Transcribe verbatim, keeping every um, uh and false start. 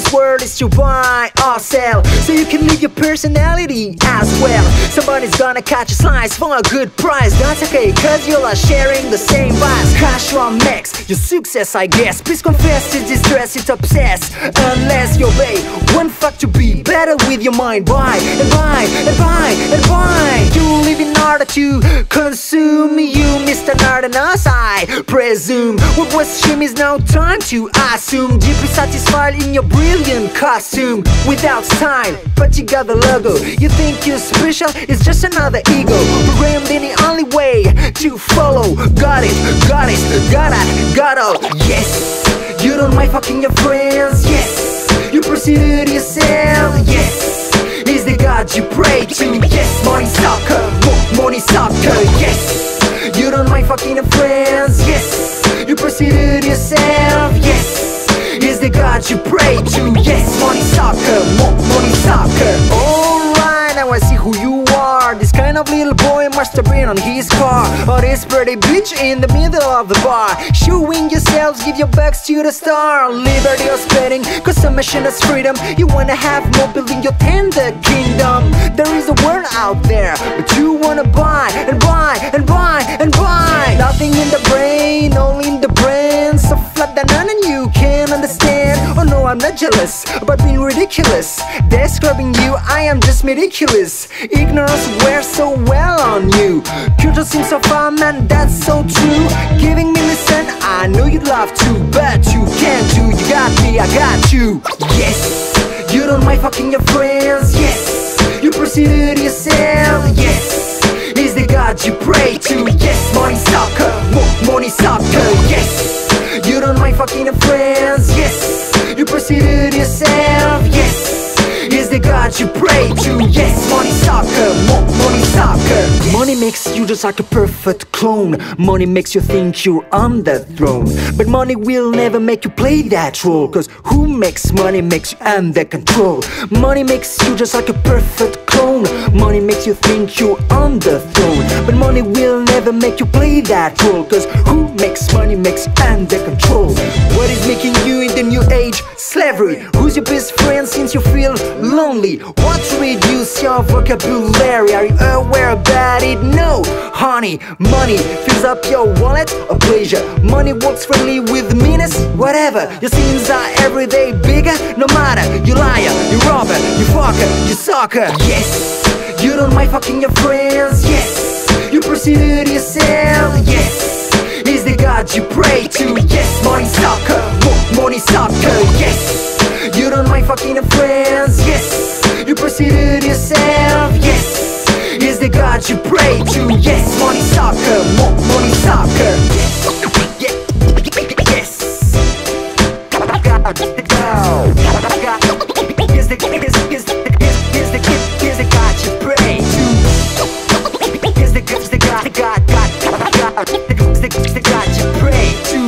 this world is to buy or sell, so you can live your personality as well. Somebody's gonna catch a slice for a good price. That's okay, cause you are sharing the same vibes. Cash or max, your success I guess. Please confess to distress, it's obsessed. Unless you obey one fact to be better with your mind. Buy and buy and buy and buy. You live in order to consume. You missed an art and us, I presume. What was shame is now time to assume. Deeply satisfied in your brilliant costume. Without style, but you got the logo. You think you're special, it's just another ego. Programmed in the only way to follow. Got it, got it, got it, got it. Yes, you don't mind fucking your friends. Yes, you pursued yourself. Yes, is the God you pray to. Yes, money sucker, money sucker. Yes, you don't mind fucking your friends. Yes, you pursued yourself. Yes, is the God you pray to. Yes, money sucker, money sucker. Alright, now I see who you are. This kind of little boy must have been on his car, or this pretty bitch in the middle of the bar. Showing yourselves, give your backs to the star. Liberty or spending, consumption is freedom. You wanna have more, building your tender kingdom. There is a world out there, but you wanna buy and buy and buy and buy. Nothing in the brain, only in the brain. So flat that none of you can understand. Oh no, I'm not jealous about being ridiculous. Describing you, I am just ridiculous. Ignorance wears so well on you. Culture seems so far, man, that's so true. Giving me listen, I know you'd love to, but you can't do. You got me, I got you. Yes, you don't mind fucking your friends. Yes, you pursued yourself. Yes, is the God you pray to. Yes, money sucker, money sucker. Yes, you don't mind fucking your friends. Yes, you pursued yourself. Yes, is the God you pray to. Yes, money sucker, money sucker. Money makes you just like a perfect clone. Money makes you think you're on the throne. But money will never make you play that role, cause who makes money makes you under control. Money makes you just like a perfect clone. Money makes you think you're on the throne. But money will never make you play that role, cause who makes money makes you under control. What is making you in the new age? Slavery. Who's your best friend since you feel lonely? What reduce your vocabulary? Are you aware about it? No, honey, money fills up your wallet or pleasure. Money works friendly with meanness, whatever. Your sins are every day bigger, no matter. You liar, you robber, you fucker, you sucker. Yes, you don't mind fucking your friends. Yes, you pursued yourself. Yes, is the God you pray to. Yes, money sucker, money sucker. Yes, you don't mind fucking your friends. Yes, you pursued yourself. Yes, is the God you pray to. Yes, money sucker, money sucker. Yes, is the is the Is the is the God you pray to. Is the is the God God God God is the is the God you pray to.